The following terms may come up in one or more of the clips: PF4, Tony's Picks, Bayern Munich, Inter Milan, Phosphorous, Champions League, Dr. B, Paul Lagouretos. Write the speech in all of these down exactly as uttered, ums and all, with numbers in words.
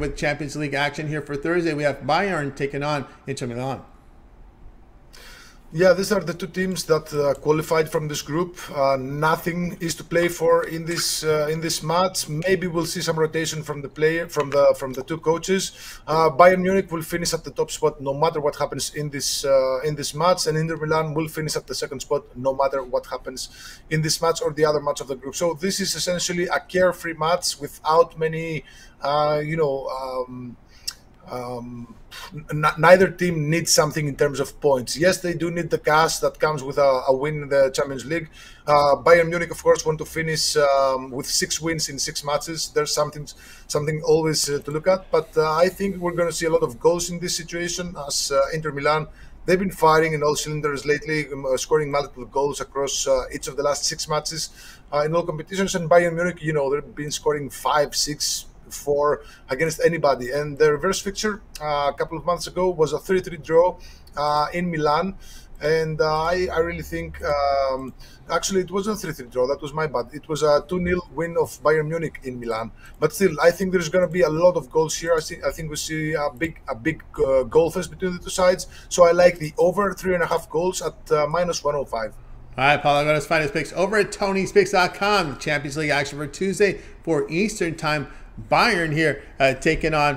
with Champions League action here for Thursday. We have Bayern taking on Inter Milan. Yeah, these are the two teams that uh, qualified from this group. Uh, nothing is to play for in this uh, in this match. Maybe we'll see some rotation from the player from the from the two coaches. Uh, Bayern Munich will finish at the top spot no matter what happens in this uh, in this match, and Inter Milan will finish at the second spot no matter what happens in this match or the other match of the group. So this is essentially a carefree match without many, uh, you know. Um, Um, n neither team needs something in terms of points. Yes, they do need the cash that comes with a, a win in the Champions League. Uh, Bayern Munich, of course, want to finish um, with six wins in six matches. There's something, something always uh, to look at. But uh, I think we're going to see a lot of goals in this situation, as uh, Inter Milan, they've been firing in all cylinders lately, scoring multiple goals across uh, each of the last six matches uh, in all competitions. And Bayern Munich, you know, they've been scoring five, six. For against anybody, and their reverse fixture uh, a couple of months ago was a three three draw uh, in Milan, and uh, I, I really think um, actually it wasn't a three three draw, that was my bad, it was a two nil win of Bayern Munich in Milan. But still, I think there's going to be a lot of goals here. I think I think we see a big a big uh, goal fest between the two sides, so I like the over three and a half goals at uh, minus one oh five. All right, Paul, go to Finest Picks over at Tonys Picks dot com. Champions League action for Tuesday for Eastern time. Bayern here uh, taking on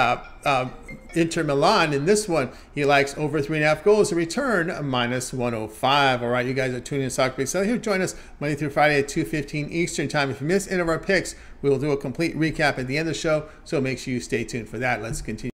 uh, uh, Inter Milan. In this one, he likes over three and a half goals. In return, minus one oh five. All right, you guys are tuning in to Soccer Picks. So here, join us Monday through Friday at two fifteen Eastern time. If you miss any of our picks, we will do a complete recap at the end of the show, so make sure you stay tuned for that. Let's continue.